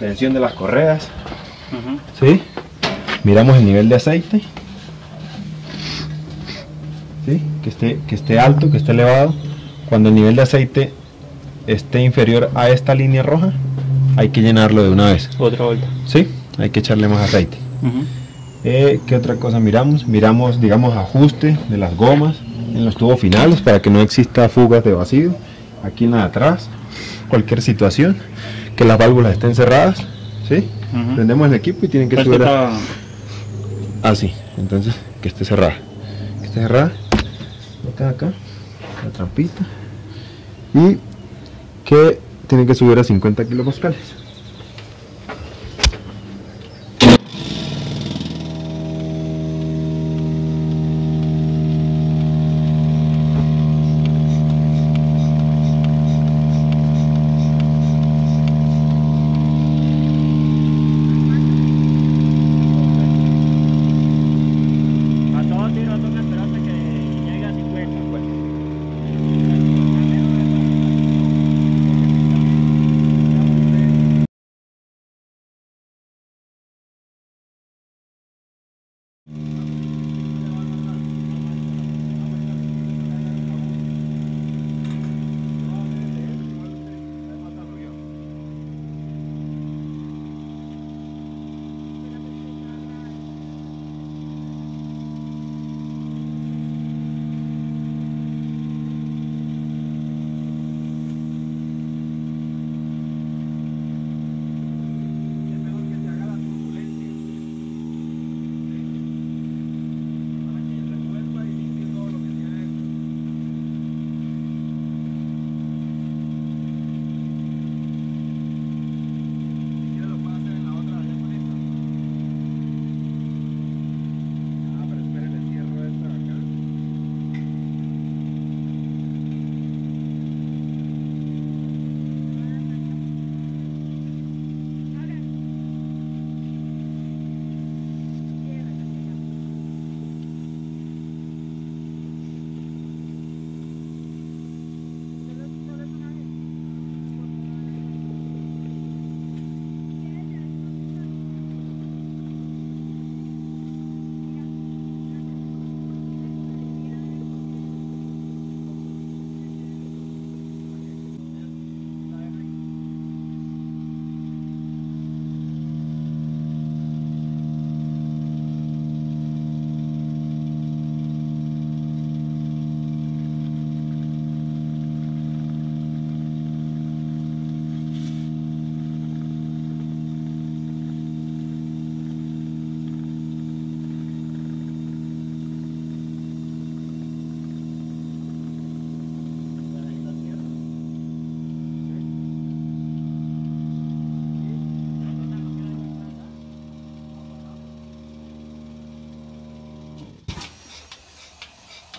Tensión de las correas. ¿Sí? Miramos el nivel de aceite, ¿sí? que esté alto, que esté elevado. Cuando el nivel de aceite esté inferior a esta línea roja, hay que llenarlo de una vez, otra vuelta, ¿sí? Hay que echarle más aceite. ¿Qué otra cosa miramos? Miramos, digamos, ajuste de las gomas en los tubos finales para que no exista fugas de vacío. Aquí en la de atrás, cualquier situación, que las válvulas estén cerradas, ¿sí? Prendemos el equipo y tienen que subir así, entonces que esté cerrada, acá, la trampita, y que tienen que subir a 50 kilopascales.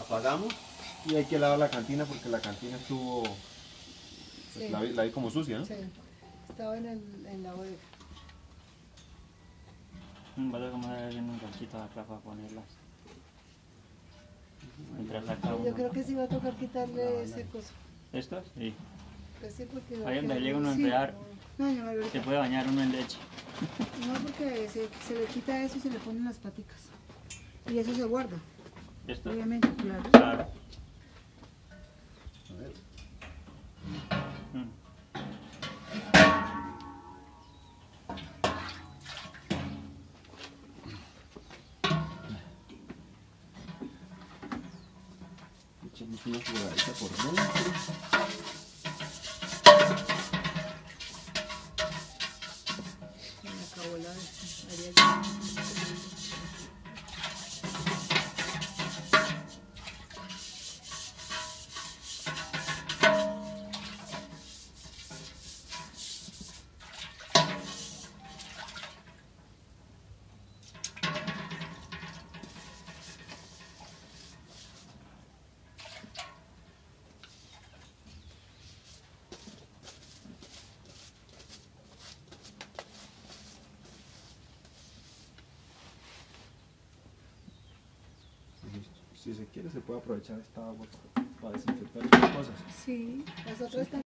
Apagamos y hay que lavar la cantina porque la cantina estuvo, pues sí, la vi como sucia, ¿no? Sí, estaba en la bodega. Voy a acomodar un ganchito acá para ponerlas. Yo creo que sí va a tocar quitarle ese coso. ¿Estas? Sí. Pues sí, porque ahí donde llega uno a emplear, se puede bañar uno en leche. No, porque se le quita eso y se le ponen las paticas. Y eso se guarda. ¿Esto? Obviamente, claro. A ver. Echamos una jugadita por dentro. Si se quiere se puede aprovechar esta agua para desinfectar las cosas. Sí, las otras están...